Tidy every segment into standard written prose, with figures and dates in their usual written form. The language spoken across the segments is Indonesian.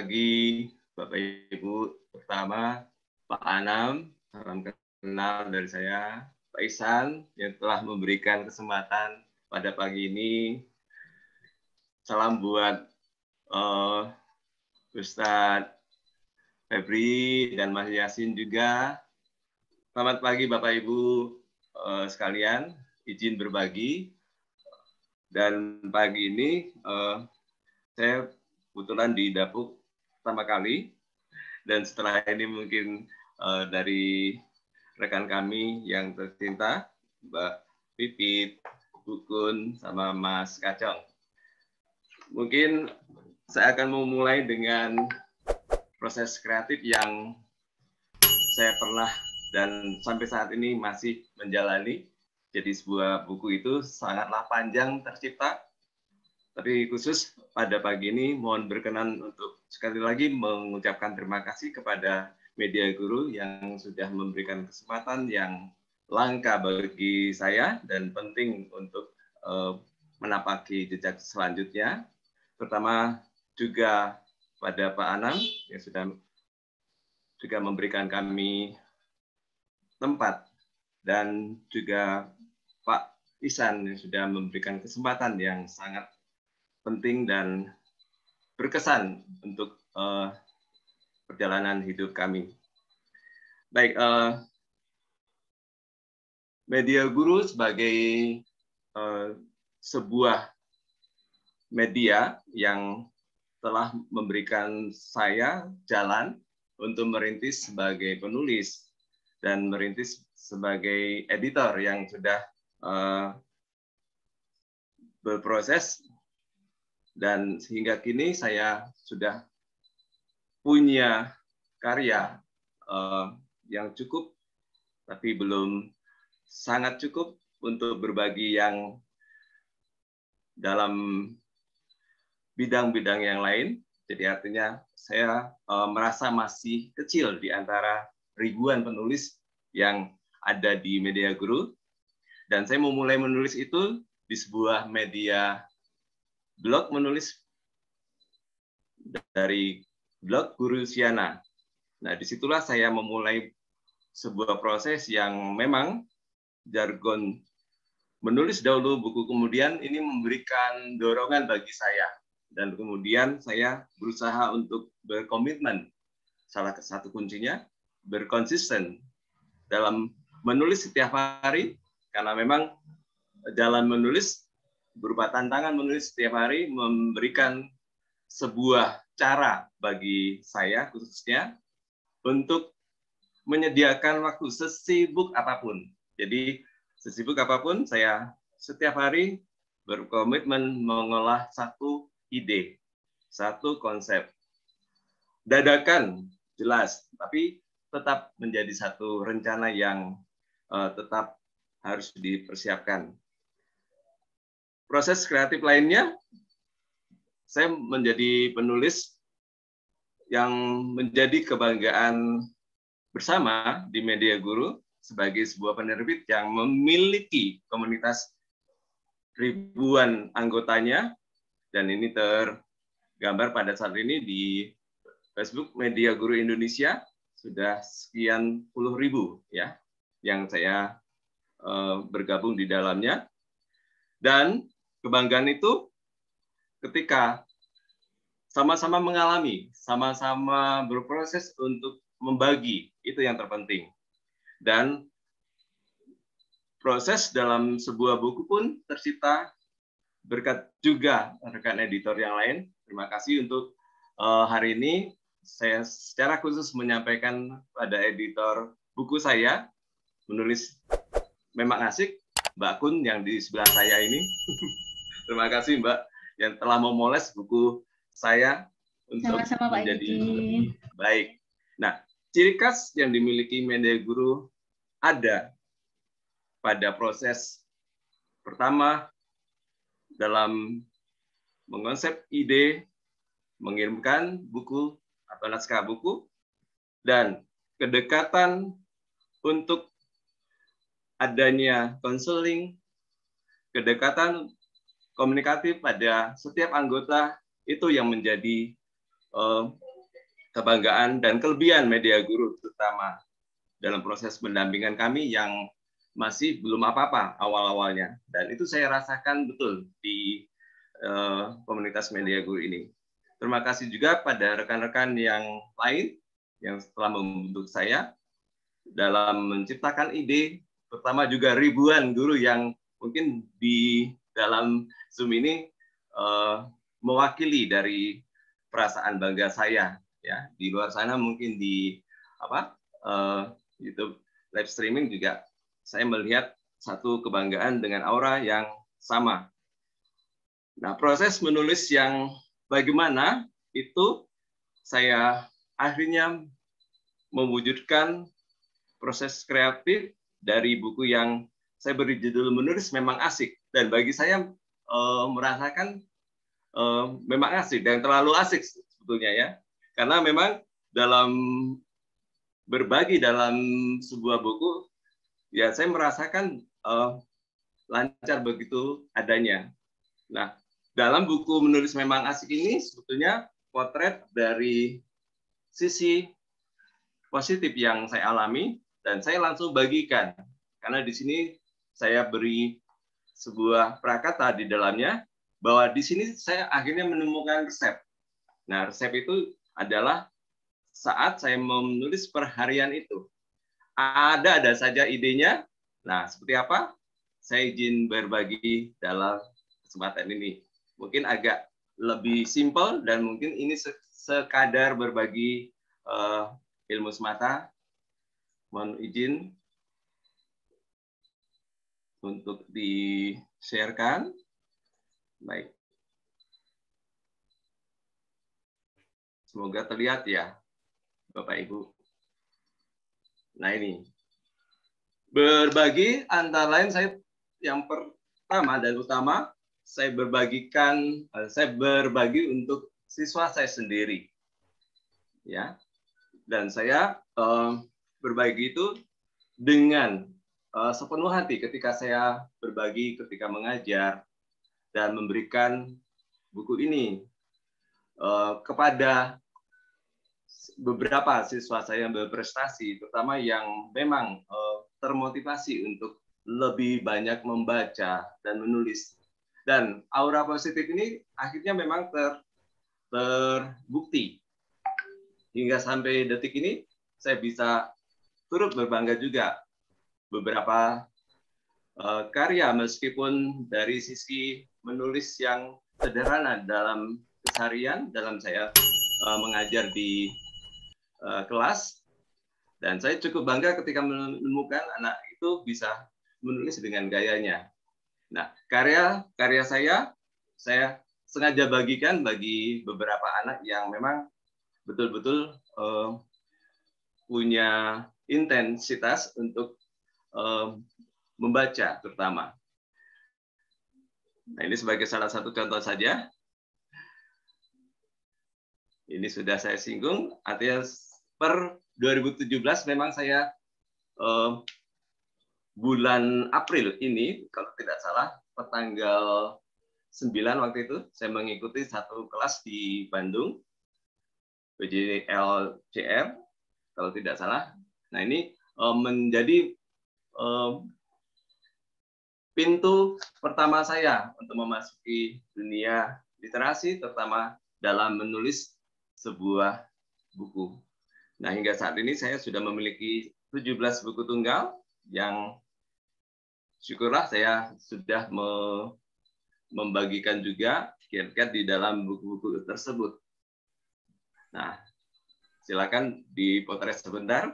pagi Bapak Ibu. Pertama Pak Anam, salam kenal dari saya, Pak Ihsan yang telah memberikan kesempatan pada pagi ini. Salam buat Ustadz Febri dan Mas Yasin juga. Selamat pagi Bapak Ibu sekalian, izin berbagi. Dan pagi ini saya kebetulan di dapur pertama kali, dan setelah ini mungkin dari rekan kami yang tercinta Mbak Pipit, Bukun, sama Mas Kacong. Mungkin saya akan memulai dengan proses kreatif yang saya pernah dan sampai saat ini masih menjalani. Jadi sebuah buku itu sangatlah panjang tercipta. Tapi khusus pada pagi ini mohon berkenan untuk sekali lagi mengucapkan terima kasih kepada MediaGuru yang sudah memberikan kesempatan yang langka bagi saya dan penting untuk menapaki jejak selanjutnya. Pertama juga pada Pak Anam yang sudah juga memberikan kami tempat, dan juga Pak Ihsan yang sudah memberikan kesempatan yang sangat penting dan berkesan untuk perjalanan hidup kami. Baik, MediaGuru sebagai sebuah media yang telah memberikan saya jalan untuk merintis sebagai penulis dan merintis sebagai editor yang sudah berproses. Dan sehingga kini saya sudah punya karya yang cukup, tapi belum sangat cukup untuk berbagi yang dalam bidang-bidang yang lain. Jadi artinya saya merasa masih kecil di antara ribuan penulis yang ada di MediaGuru. Dan saya memulai menulis itu di sebuah media blog, menulis dari blog Gurusiana. Nah, disitulah saya memulai sebuah proses yang memang jargon menulis dahulu, buku kemudian ini memberikan dorongan bagi saya. Dan kemudian saya berusaha untuk berkomitmen. Salah satu kuncinya, berkonsisten dalam menulis setiap hari, karena memang dalam menulis berupa tantangan menulis setiap hari memberikan sebuah cara bagi saya khususnya untuk menyediakan waktu sesibuk apapun. Jadi sesibuk apapun saya setiap hari berkomitmen mengolah satu ide, satu konsep. Dadakan jelas, tapi tetap menjadi satu rencana yang tetap harus dipersiapkan. Proses kreatif lainnya, saya menjadi penulis yang menjadi kebanggaan bersama di MediaGuru sebagai sebuah penerbit yang memiliki komunitas ribuan anggotanya, dan ini tergambar pada saat ini di Facebook MediaGuru Indonesia sudah sekian puluh ribu ya yang saya bergabung di dalamnya. Dan kebanggaan itu ketika sama-sama mengalami, sama-sama berproses untuk membagi, itu yang terpenting. Dan proses dalam sebuah buku pun tercipta berkat juga rekan editor yang lain. Terima kasih untuk hari ini saya secara khusus menyampaikan pada editor buku saya, Menulis Memang Asyik, Mbak Kun yang di sebelah saya ini. Terima kasih Mbak yang telah memoles buku saya untuk sama-sama menjadi baik. Nah, ciri khas yang dimiliki MediaGuru ada pada proses pertama dalam mengonsep ide, mengirimkan buku atau naskah buku, dan kedekatan untuk adanya konseling, kedekatan komunikatif pada setiap anggota, itu yang menjadi kebanggaan dan kelebihan MediaGuru terutama dalam proses pendampingan kami yang masih belum apa-apa awal-awalnya. Dan itu saya rasakan betul di komunitas MediaGuru ini. Terima kasih juga pada rekan-rekan yang lain yang telah membantu saya dalam menciptakan ide, terutama juga ribuan guru yang mungkin di dalam Zoom ini mewakili dari perasaan bangga saya. Ya, di luar sana mungkin di apa YouTube live streaming juga saya melihat satu kebanggaan dengan aura yang sama. Nah, proses menulis yang bagaimana itu saya akhirnya mewujudkan proses kreatif dari buku yang saya beri judul Menulis Memang Asyik. Dan bagi saya merasakan memang asik dan terlalu asik sebetulnya ya. Karena memang dalam berbagi dalam sebuah buku, ya saya merasakan lancar begitu adanya. Nah, dalam buku Menulis Memang Asyik ini sebetulnya potret dari sisi positif yang saya alami dan saya langsung bagikan. Karena di sini saya beri sebuah prakata di dalamnya bahwa di sini saya akhirnya menemukan resep. Nah, resep itu adalah saat saya menulis perharian itu. Ada saja idenya. Nah, seperti apa? Saya izin berbagi dalam kesempatan ini. Mungkin agak lebih simpel dan mungkin ini sekadar berbagi ilmu semata. Mohon izin untuk di-sharekan. Baik. Semoga terlihat ya, Bapak Ibu. Nah ini, berbagi antara lain saya yang pertama dan utama, saya berbagi untuk siswa saya sendiri. Ya. Dan saya berbagi itu dengan sepenuh hati ketika saya berbagi, ketika mengajar, dan memberikan buku ini kepada beberapa siswa saya yang berprestasi, terutama yang memang termotivasi untuk lebih banyak membaca dan menulis. Dan aura positif ini akhirnya memang terbukti. Hingga sampai detik ini, saya bisa turut berbangga juga beberapa karya meskipun dari sisi menulis yang sederhana dalam keseharian dalam saya mengajar di kelas. Dan saya cukup bangga ketika menemukan anak itu bisa menulis dengan gayanya. Nah, karya-karya saya sengaja bagikan bagi beberapa anak yang memang betul-betul punya intensitas untuk membaca terutama. Nah, ini sebagai salah satu contoh saja. Ini sudah saya singgung, artinya per 2017 memang saya bulan April ini, kalau tidak salah, pertanggal 9 waktu itu, saya mengikuti satu kelas di Bandung, Lcm, kalau tidak salah. Nah ini menjadi pintu pertama saya untuk memasuki dunia literasi, terutama dalam menulis sebuah buku. Nah, hingga saat ini saya sudah memiliki 17 buku tunggal yang syukurlah saya sudah membagikan juga kiat-kiat di dalam buku-buku tersebut. Nah, silakan dipotret sebentar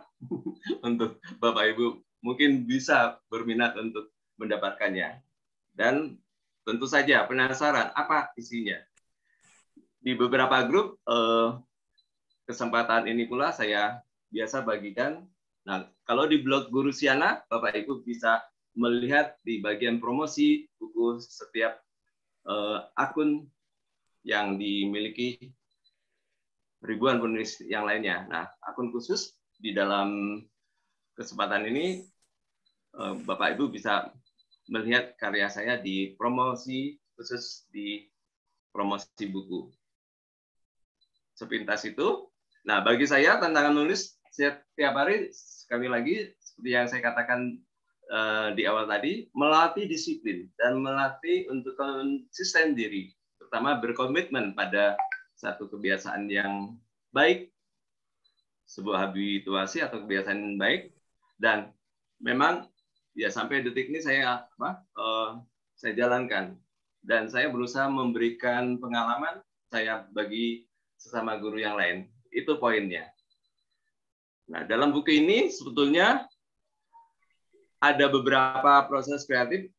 untuk Bapak Ibu mungkin bisa berminat untuk mendapatkannya. Dan tentu saja penasaran apa isinya. Di beberapa grup, kesempatan ini pula saya biasa bagikan. Nah, kalau di blog Gurusiana, Bapak Ibu bisa melihat di bagian promosi buku setiap akun yang dimiliki ribuan penulis yang lainnya. Nah, akun khusus di dalam kesempatan ini, Bapak Ibu bisa melihat karya saya di promosi khusus di promosi buku. Sepintas itu Nah, bagi saya tantangan nulis setiap hari, sekali lagi, seperti yang saya katakan di awal tadi, melatih disiplin dan melatih untuk konsisten diri, terutama berkomitmen pada satu kebiasaan yang baik, sebuah habituasi atau kebiasaan yang baik. Dan memang ya sampai detik ini saya jalankan, dan saya berusaha memberikan pengalaman saya bagi sesama guru yang lain. Itu poinnya. Nah, dalam buku ini sebetulnya ada beberapa proses kreatif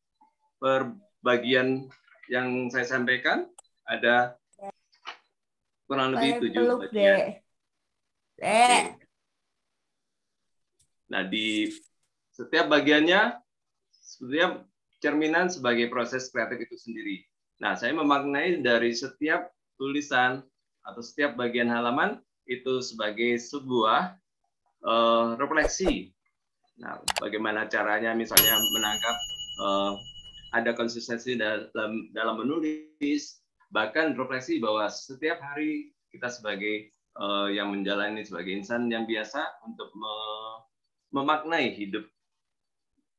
per bagian yang saya sampaikan, ada kurang lebih 7 bagian. Nah, di setiap bagiannya sebetulnya cerminan sebagai proses kreatif itu sendiri. Nah, saya memaknai dari setiap tulisan atau setiap bagian halaman itu sebagai sebuah refleksi. Nah, bagaimana caranya misalnya menangkap ada konsistensi dalam menulis, bahkan refleksi bahwa setiap hari kita sebagai yang menjalani sebagai insan yang biasa untuk memaknai hidup.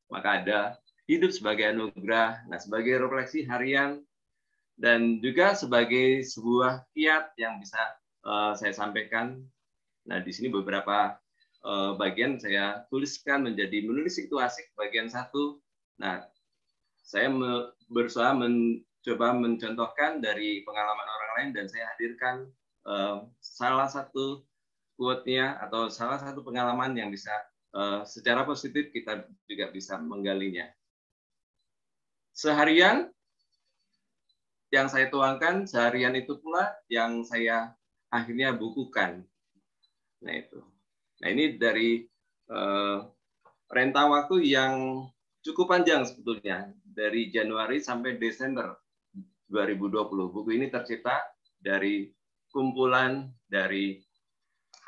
Maka ada hidup sebagai anugerah, nah sebagai refleksi harian, dan juga sebagai sebuah kiat yang bisa saya sampaikan. Nah, di sini beberapa bagian saya tuliskan menjadi menulis itu asik bagian 1. Nah, saya berusaha mencoba mencontohkan dari pengalaman orang lain, dan saya hadirkan salah satu quote-nya atau salah satu pengalaman yang bisa secara positif kita juga bisa menggalinya. Seharian yang saya tuangkan, seharian itu pula yang saya akhirnya bukukan. Nah, itu. Nah, ini dari rentang waktu yang cukup panjang sebetulnya, dari Januari sampai Desember 2020. Buku ini tercipta dari kumpulan dari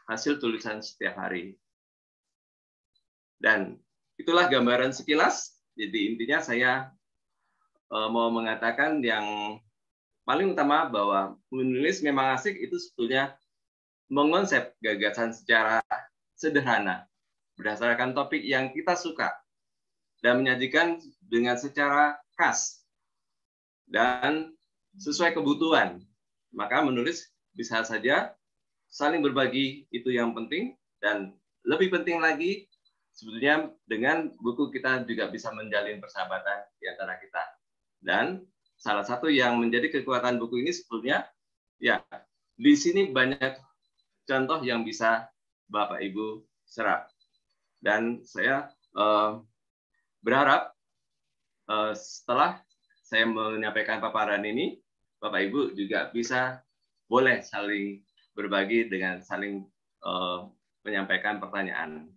hasil tulisan setiap hari. Dan itulah gambaran sekilas. Jadi intinya saya mau mengatakan yang paling utama bahwa menulis memang asik itu sebetulnya mengonsep gagasan secara sederhana berdasarkan topik yang kita suka dan menyajikan dengan secara khas dan sesuai kebutuhan. Maka menulis bisa saja saling berbagi, itu yang penting, dan lebih penting lagi sebetulnya dengan buku kita juga bisa menjalin persahabatan di antara kita. Dan salah satu yang menjadi kekuatan buku ini sebetulnya ya di sini banyak contoh yang bisa Bapak Ibu serap, dan saya berharap setelah saya menyampaikan paparan ini, Bapak Ibu juga bisa boleh saling berbagi dengan saling menyampaikan pertanyaan.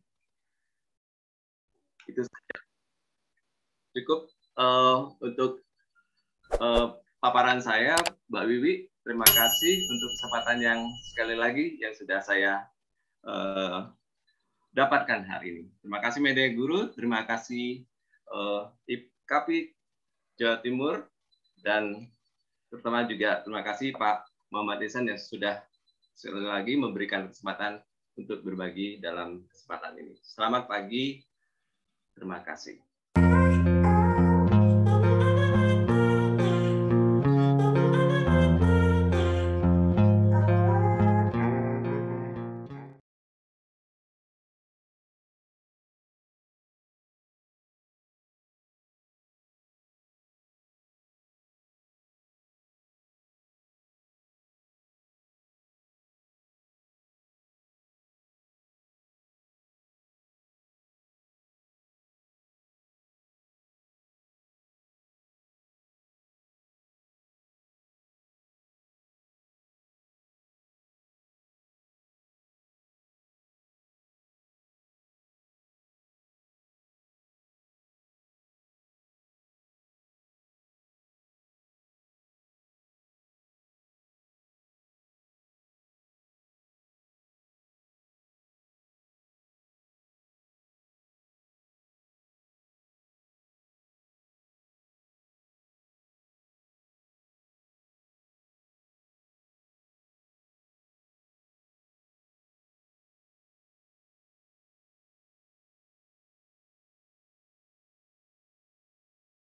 Itu saja. Cukup untuk paparan saya, Mbak Wiwi. Terima kasih untuk kesempatan yang sekali lagi yang sudah saya dapatkan hari ini. Terima kasih MediaGuru, terima kasih IKAPI Jawa Timur, dan terutama juga terima kasih Pak Muhammad Ihsan yang sudah sekali lagi memberikan kesempatan untuk berbagi dalam kesempatan ini. Selamat pagi, terima kasih.